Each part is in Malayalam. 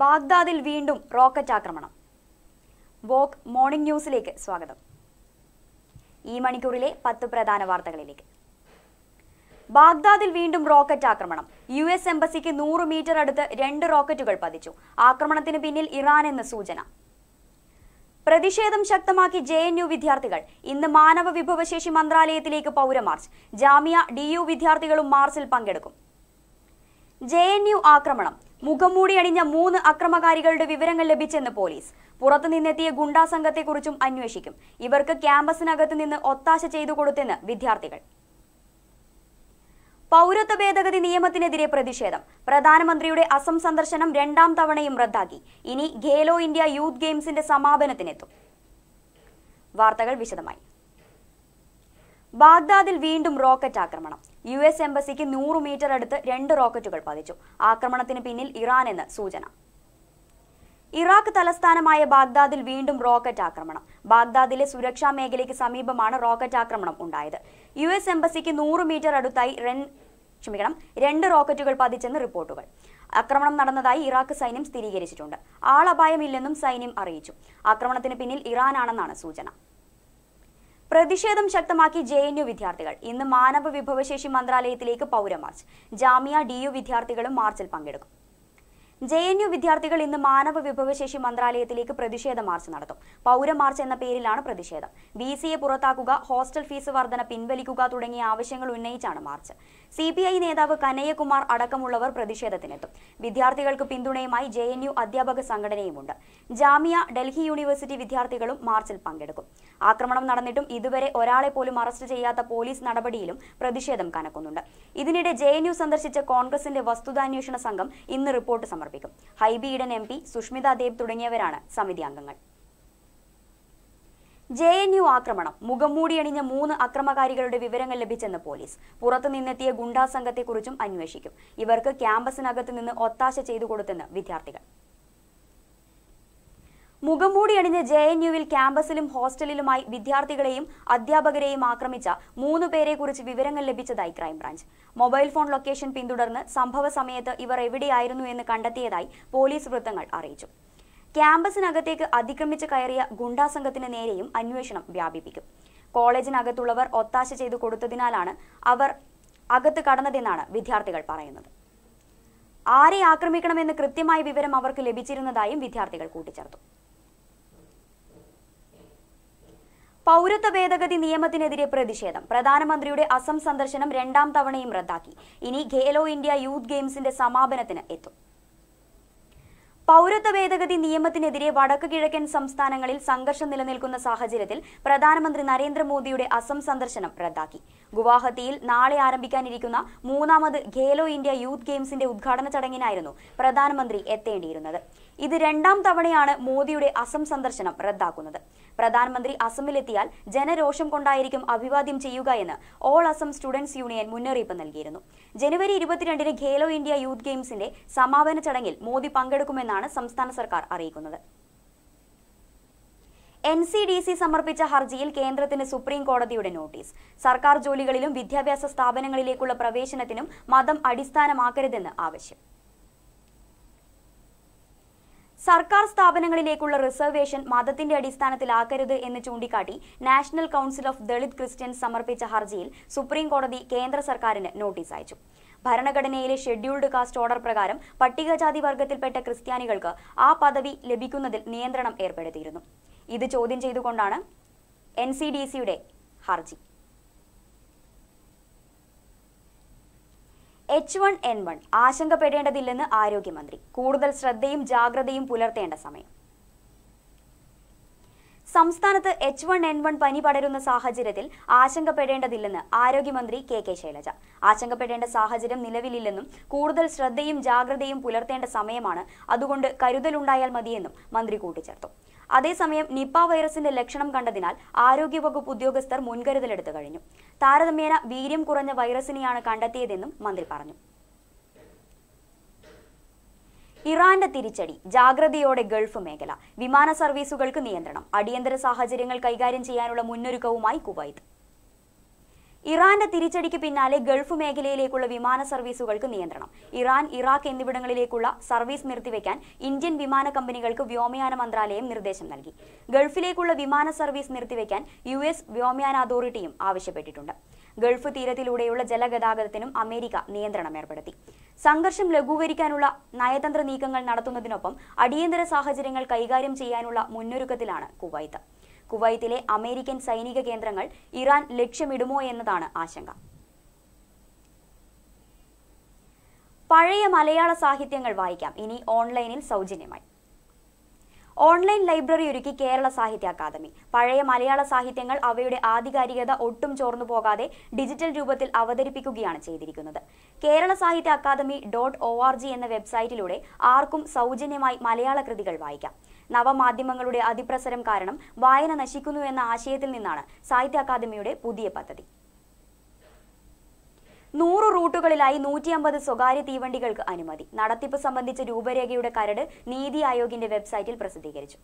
ബാഗ്ദാദിൽ വീണ്ടും റോക്കറ്റ് ആക്രമണം. വോക്ക് മോർണിംഗ് ന്യൂസിലേക്ക് സ്വാഗതം. ഈ മണിക്കൂറിലെ 10 പ്രധാന വാർത്തകളിലേക്ക്. ബാഗ്ദാദിൽ വീണ്ടും റോക്കറ്റ് ആക്രമണം. US എംബസിക്ക് 100 മീറ്റർ അടുത്ത് 2 റോക്കറ്റുകൾ പതിച്ചു. ആക്രമണത്തിന് പിന്നിൽ ഇറാൻ എന്ന സൂചന. പ്രതിഷേധം ശക്തമാക്കി JNU വിദ്യാർത്ഥികൾ. ഇന്ന് മാനവ വിഭവശേഷി മന്ത്രാലയത്തിലേക്ക് പൗരമാർച്ച്. ജാമിയ DU വിദ്യാർത്ഥികളും മാർച്ചിൽ പങ്കെടുക്കും. JNU ആക്രമണം. മുഖംമൂടി അണിഞ്ഞ 3 അക്രമകാരികളുടെ വിവരങ്ങൾ ലഭിച്ചെന്ന് പോലീസ്. പുറത്തുനിന്നെത്തിയ ഗുണ്ടാ സംഘത്തെക്കുറിച്ചും അന്വേഷിക്കും. ഇവർക്ക് ക്യാമ്പസിനകത്ത് നിന്ന് ഒത്താശ ചെയ്തു കൊടുത്തെന്ന് വിദ്യാർത്ഥികൾ. പൗരത്വ ഭേദഗതി നിയമത്തിനെതിരെ പ്രതിഷേധം. പ്രധാനമന്ത്രിയുടെ അസം സന്ദർശനം 2ാം തവണയും റദ്ദാക്കി. ഇനി ഖേലോ ഇന്ത്യ യൂത്ത് ഗെയിംസിന്റെ സമാപനത്തിനെത്തും. വാർത്തകൾ വിശദമായി. ബാഗ്ദാദിൽ വീണ്ടും റോക്കറ്റ് ആക്രമണം. US എംബസിക്ക് 100 മീറ്റർ അടുത്ത് 2 റോക്കറ്റുകൾ പതിച്ചു. ആക്രമണത്തിന് പിന്നിൽ ഇറാൻ എന്ന സൂചന. ഇറാഖ് തലസ്ഥാനമായ ബാഗ്ദാദിൽ വീണ്ടും റോക്കറ്റ് ആക്രമണം. ബാഗ്ദാദിലെ സുരക്ഷാ മേഖലയ്ക്ക് സമീപമാണ് റോക്കറ്റ് ആക്രമണം ഉണ്ടായത്. US എംബസിക്ക് 100 മീറ്റർ അടുത്തായി 2 റോക്കറ്റുകൾ പതിച്ചെന്ന് റിപ്പോർട്ടുകൾ. ആക്രമണം നടന്നതായി ഇറാഖ് സൈന്യം സ്ഥിരീകരിച്ചിട്ടുണ്ട്. ആളപായമില്ലെന്നും സൈന്യം അറിയിച്ചു. ആക്രമണത്തിന് പിന്നിൽ ഇറാനാണെന്നാണ് സൂചന. പ്രതിഷേധം ശക്തമാക്കി JNU വിദ്യാർത്ഥികൾ. ഇന്ന് മാനവ വിഭവശേഷി മന്ത്രാലയത്തിലേക്ക് പൗരമാർച്ച്. ജാമിയ DU വിദ്യാർത്ഥികളും മാർച്ചിൽ പങ്കെടുക്കും. JNU വിദ്യാർത്ഥികൾ ഇന്ന് മാനവ വിഭവശേഷി മന്ത്രാലയത്തിലേക്ക് പ്രതിഷേധ മാർച്ച് നടത്തും. പൗരമാർച്ച് എന്ന പേരിലാണ് പ്രതിഷേധം. VCയെ പുറത്താക്കുക, ഹോസ്റ്റൽ ഫീസ് വർധന പിൻവലിക്കുക തുടങ്ങിയ ആവശ്യങ്ങൾ ഉന്നയിച്ചാണ് മാർച്ച്. CPI നേതാവ് കനയ്യകുമാർ അടക്കമുള്ളവർ പ്രതിഷേധത്തിനെത്തും. വിദ്യാർത്ഥികൾക്ക് പിന്തുണയുമായി JNU അധ്യാപക സംഘടനയുമുണ്ട്. ജാമിയ ഡൽഹി യൂണിവേഴ്സിറ്റി വിദ്യാർത്ഥികളും മാർച്ചിൽ പങ്കെടുക്കും. ആക്രമണം നടന്നിട്ടും ഇതുവരെ ഒരാളെ പോലും അറസ്റ്റ് ചെയ്യാത്ത പോലീസ് നടപടിയിലും പ്രതിഷേധം കനക്കുന്നുണ്ട്. ഇതിനിടെ JNU സന്ദർശിച്ച കോൺഗ്രസിന്റെ വസ്തുതാന്വേഷണ സംഘം ഇന്ന് റിപ്പോർട്ട് സമർപ്പിക്കും. ഹൈബി ഈഡൻ MP, സുഷ്മിത ദേബ് തുടങ്ങിയവരാണ് സമിതി അംഗങ്ങൾ. JNU ആക്രമണം. മുഖംമൂടി അണിഞ്ഞ 3 അക്രമകാരികളുടെ വിവരങ്ങൾ ലഭിച്ചെന്ന് പോലീസ്. പുറത്തുനിന്നെത്തിയ ഗുണ്ടാ സംഘത്തെക്കുറിച്ചും അന്വേഷിക്കും. ഇവർക്ക് ക്യാമ്പസിനകത്ത് നിന്ന് ഒത്താശ ചെയ്തു കൊടുത്തെന്ന് വിദ്യാർത്ഥികൾ. മുഖംമൂടി അണിഞ്ഞ JNUവിൽ ക്യാമ്പസിലും ഹോസ്റ്റലിലുമായി വിദ്യാർത്ഥികളെയും അധ്യാപകരെയും ആക്രമിച്ച 3 പേരെക്കുറിച്ച് വിവരങ്ങൾ ലഭിച്ചതായി ക്രൈംബ്രാഞ്ച്. മൊബൈൽ ഫോൺ ലൊക്കേഷൻ പിന്തുടർന്ന് സംഭവ സമയത്ത് ഇവർ എവിടെയായിരുന്നു എന്ന് കണ്ടെത്തിയതായി പോലീസ് വൃത്തങ്ങൾ അറിയിച്ചു. ക്യാമ്പസിനകത്തേക്ക് അതിക്രമിച്ച് കയറിയ ഗുണ്ടാ സംഘത്തിന് നേരെയും അന്വേഷണം വ്യാപിപ്പിക്കും. കോളേജിനകത്തുള്ളവർ ഒത്താശ ചെയ്തു കൊടുത്തതിനാലാണ് അവർ അകത്ത് കടന്നതെന്നാണ് വിദ്യാർത്ഥികൾ പറയുന്നത്. ആരെ ആക്രമിക്കണമെന്ന് കൃത്യമായ വിവരം അവർക്ക് ലഭിച്ചിരുന്നതായും വിദ്യാർത്ഥികൾ കൂട്ടിച്ചേർത്തു. പൗരത്വ ഭേദഗതി നിയമത്തിനെതിരെ പ്രതിഷേധം. പ്രധാനമന്ത്രിയുടെ അസം സന്ദർശനം 2ാം തവണയും റദ്ദാക്കി. ഇനി ഖേലോ ഇന്ത്യ യൂത്ത് ഗെയിംസിന്റെ സമാപനത്തിന് എത്തും. പൗരത്വ ഭേദഗതി നിയമത്തിനെതിരെ വടക്ക് കിഴക്കൻ സംസ്ഥാനങ്ങളിൽ സംഘർഷം നിലനിൽക്കുന്ന സാഹചര്യത്തിൽ പ്രധാനമന്ത്രി നരേന്ദ്രമോദിയുടെ അസം സന്ദർശനം റദ്ദാക്കി. ഗുവാഹത്തിയിൽ നാളെ ആരംഭിക്കാനിരിക്കുന്ന 3ാമത് ഖേലോ ഇന്ത്യ യൂത്ത് ഗെയിംസിന്റെ ഉദ്ഘാടന ചടങ്ങിനായിരുന്നു പ്രധാനമന്ത്രി എത്തേണ്ടിയിരുന്നത്. ഇത് 2ാം തവണയാണ് മോദിയുടെ അസം സന്ദർശനം റദ്ദാക്കുന്നത്. പ്രധാനമന്ത്രി അസമിലെത്തിയാൽ ജനരോഷം കൊണ്ടായിരിക്കും അഭിവാദ്യം ചെയ്യുക എന്ന് ഓൾ അസം സ്റ്റുഡൻസ് യൂണിയൻ മുന്നറിയിപ്പ് നൽകിയിരുന്നു. ജനുവരി 22-ന് ഖേലോ ഇന്ത്യ യൂത്ത് ഗെയിംസിന്റെ സമാപന ചടങ്ങിൽ മോദി പങ്കെടുക്കുമെന്നാണ് സംസ്ഥാന സർക്കാർ അറിയിക്കുന്നത്. NCDC സമർപ്പിച്ച ഹർജിയിൽ കേന്ദ്രത്തിന് സുപ്രീം കോടതിയുടെ നോട്ടീസ്. സർക്കാർ ജോലികളിലും വിദ്യാഭ്യാസ സ്ഥാപനങ്ങളിലേക്കുള്ള പ്രവേശനത്തിനും മതം അടിസ്ഥാനമാക്കരുതെന്ന് ആവശ്യം. സർക്കാർ സ്ഥാപനങ്ങളിലേക്കുള്ള റിസർവേഷൻ മതത്തിന്റെ അടിസ്ഥാനത്തിലാക്കരുത് എന്ന് ചൂണ്ടിക്കാട്ടി national council of Dalit Christians സമർപ്പിച്ച ഹർജിയിൽ സുപ്രീം കോടതി കേന്ദ്ര സർക്കാരിന് നോട്ടീസ് അയച്ചു. ഭരണഘടനയിലെ ഷെഡ്യൂൾഡ് കാസ്റ്റ് ഓർഡർ പ്രകാരം പട്ടികജാതി വർഗത്തിൽപ്പെട്ട ക്രിസ്ത്യാനികൾക്ക് ആ പദവി ലഭിക്കുന്നതിൽ നിയന്ത്രണം ഏർപ്പെടുത്തിയിരുന്നു. ഇത് ചോദ്യം ചെയ്തുകൊണ്ടാണ് NCDCയുടെ ഹർജി. H1N1 ആശങ്കപ്പെടേണ്ടതില്ലെന്ന് ആരോഗ്യമന്ത്രി. കൂടുതൽ ശ്രദ്ധയും ജാഗ്രതയും പുലർത്തേണ്ട സമയം. സംസ്ഥാനത്ത് H1N1 പനി പടരുന്ന സാഹചര്യത്തിൽ ആശങ്കപ്പെടേണ്ടതില്ലെന്ന് ആരോഗ്യമന്ത്രി KK ശൈലജ. ആശങ്കപ്പെടേണ്ട സാഹചര്യം നിലവിലില്ലെന്നും കൂടുതൽ ശ്രദ്ധയും ജാഗ്രതയും പുലർത്തേണ്ട സമയമാണ്, അതുകൊണ്ട് കരുതലുണ്ടായാൽ മതിയെന്നും മന്ത്രി കൂട്ടിച്ചേർത്തു. അതേസമയം നിപ്പ വൈറസിന്റെ ലക്ഷണം കണ്ടതിനാൽ ആരോഗ്യവകുപ്പ് ഉദ്യോഗസ്ഥർ മുൻകരുതലെടുത്തു കഴിഞ്ഞു. താരതമ്യേന വീര്യം കുറഞ്ഞ വൈറസിനെയാണ് കണ്ടെത്തിയതെന്നും മന്ത്രി പറഞ്ഞു. ഇറാന്റെ തിരിച്ചടി. ജാഗ്രതയോടെ ഗൾഫ് മേഖല. വിമാന സർവീസുകൾക്ക് നിയന്ത്രണം. അടിയന്തര സാഹചര്യങ്ങൾ കൈകാര്യം ചെയ്യാനുള്ള മുന്നൊരുക്കവുമായി കുവൈത്ത്. Iran തിരിച്ചടിക്ക് പിന്നാലെ ഗൾഫ് മേഖലയിലേക്കുള്ള വിമാന സർവീസുകൾക്ക് നിയന്ത്രണം ഇറാൻ ഇറാഖ് എന്നിവിടങ്ങളിലേക്കുള്ള സർവീസ് നിർത്തിവെക്കാൻ ഇന്ത്യൻ വിമാന കമ്പനികൾക്ക് വ്യോമയാന മന്ത്രാലയം നിർദ്ദേശം നൽകി ഗൾഫിലേക്കുള്ള വിമാന സർവീസ് നിർത്തിവെക്കാൻ യുഎസ് വ്യോമയാന അതോറിറ്റിയും ആവശ്യപ്പെട്ടിട്ടുണ്ട് ഗൾഫ് തീരത്തിലൂടെയുള്ള ജലഗതാഗതത്തിനും അമേരിക്ക നിയന്ത്രണം ഏർപ്പെടുത്തി സംഘർഷം ലഘൂകരിക്കാനുള്ള നയതന്ത്ര നീക്കങ്ങൾ നടത്തുന്നതിനൊപ്പം അടിയന്തര സാഹചര്യങ്ങൾ കൈകാര്യം ചെയ്യാനുള്ള മുന്നൊരുക്കത്തിലാണ് കുവൈത്ത് കുവൈത്തിലെ അമേരിക്കൻ സൈനിക കേന്ദ്രങ്ങൾ ഇറാൻ ലക്ഷ്യമിടുമോ എന്നതാണ് ആശങ്ക പഴയ മലയാള സാഹിത്യങ്ങൾ വായിക്കാം ഇനി ഓൺലൈനിൽ സൗജന്യമായി ഓൺലൈൻ ലൈബ്രറി ഒരുക്കി കേരള സാഹിത്യ അക്കാദമി പഴയ മലയാള സാഹിത്യങ്ങൾ അവയുടെ ആധികാരികത ഒട്ടും ചോർന്നു പോകാതെ ഡിജിറ്റൽ രൂപത്തിൽ അവതരിപ്പിക്കുകയാണ് ചെയ്തിരിക്കുന്നത് കേരള സാഹിത്യ അക്കാദമി .org എന്ന വെബ്സൈറ്റിലൂടെ ആർക്കും സൗജന്യമായി മലയാള കൃതികൾ വായിക്കാം നവമാധ്യമങ്ങളുടെ അതിപ്രസരം കാരണം വായന നശിക്കുന്നു എന്ന ആശയത്തിൽ നിന്നാണ് സാഹിത്യ അക്കാദമിയുടെ പുതിയ പദ്ധതി 100 റൂട്ടുകളിലായി 150 സ്വകാര്യ തീവണ്ടികൾക്ക് അനുമതി നടത്തിപ്പ് സംബന്ധിച്ച രൂപരേഖയുടെ കരട് നീതി ആയോഗിന്റെ വെബ്സൈറ്റിൽ പ്രസിദ്ധീകരിച്ചു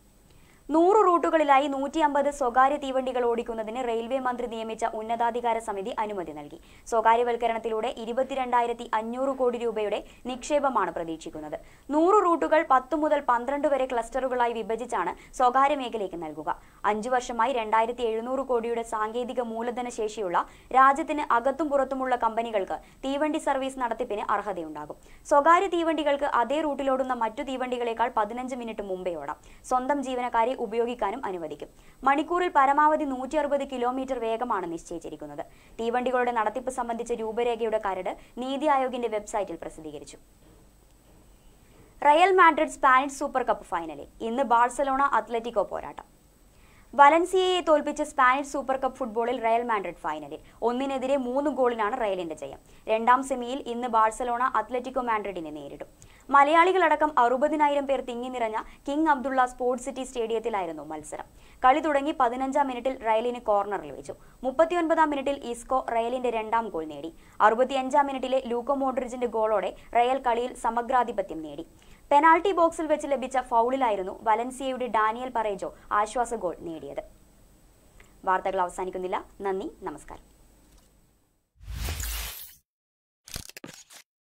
100 റൂട്ടുകളിലായി 150 സ്വകാര്യ തീവണ്ടികൾ ഓടിക്കുന്നതിന് റെയിൽവേ മന്ത്രി നിയമിച്ച ഉന്നതാധികാര സമിതി അനുമതി നൽകി സ്വകാര്യവൽക്കരണത്തിലൂടെ 22,500 കോടി രൂപയുടെ നിക്ഷേപമാണ് പ്രതീക്ഷിക്കുന്നത് 100 റൂട്ടുകൾ 10 മുതൽ 12 വരെ ക്ലസ്റ്ററുകളായി വിഭജിച്ചാണ് സ്വകാര്യ മേഖലയ്ക്ക് നൽകുക 5 വർഷമായി 2,700 കോടിയുടെ സാങ്കേതിക മൂലധന ശേഷിയുള്ള രാജ്യത്തിന് അകത്തും പുറത്തുമുള്ള കമ്പനികൾക്ക് തീവണ്ടി സർവീസ് നടത്തിപ്പിന് അർഹതയുണ്ടാകും സ്വകാര്യ തീവണ്ടികൾക്ക് അതേ റൂട്ടിലോടുന്ന മറ്റു തീവണ്ടികളേക്കാൾ 15 മിനിറ്റ് മുമ്പേ ഓടാം സ്വന്തം ജീവനക്കാരെ ഉപയോഗിക്കാനും അനുവദിക്കും മണിക്കൂറിൽ പരമാവധി 160 കിലോമീറ്റർ വേഗമാണ് നിശ്ചയിച്ചിരിക്കുന്നത് തീവണ്ടികളുടെ നടത്തിപ്പ് സംബന്ധിച്ച രൂപരേഖയുടെ കരട് നീതി ആയോഗിന്റെ വെബ്സൈറ്റിൽ പ്രസിദ്ധീകരിച്ചു Real Madrid Spanish super cup ഫൈനലിൽ ഇന്ന് ബാഴ്സലോണ അത്ലറ്റിക്കോ പോരാട്ടം വലൻസിയയെ തോൽപ്പിച്ച് സ്പാനിഷ് സൂപ്പർ കപ്പ് ഫുട്ബോളിൽ റയൽ മാഡ്രിഡ് ഫൈനലിൽ 1-3 ഗോളിനാണ് റയലിന്റെ ജയം രണ്ടാം സെമിയിൽ ഇന്ന് ബാഴ്സലോണ അത്ലറ്റിക്കോ മാഡ്രിഡിനെ നേരിടും മലയാളികളടക്കം 60,000 പേർ തിങ്ങി നിറഞ്ഞ കിങ് അബ്ദുള്ള സ്പോർട്സ് സിറ്റി സ്റ്റേഡിയത്തിലായിരുന്നു മത്സരം കളി തുടങ്ങി 15-ാം മിനിറ്റിൽ റയലിന് കോർണറിൽ വെച്ചു 39-ാം മിനിറ്റിൽ ഈസ്കോ റയലിന്റെ 2ാം ഗോൾ നേടി 65-ാം മിനിറ്റിലെ ലൂക്കോ മോഡ്രിജിന്റെ ഗോളോടെ റയൽ കളിയിൽ സമഗ്രാധിപത്യം നേടി പെനാൾട്ടി ബോക്സിൽ വെച്ച് ലഭിച്ച ഫൗളിലായിരുന്നു വലൻസിയയുടെ ഡാനിയൽ പറേജോ ആശ്വാസ ഗോൾ നേടിയത് വാർത്തകൾ അവസാനിക്കുന്നില്ല നന്ദി നമസ്കാരം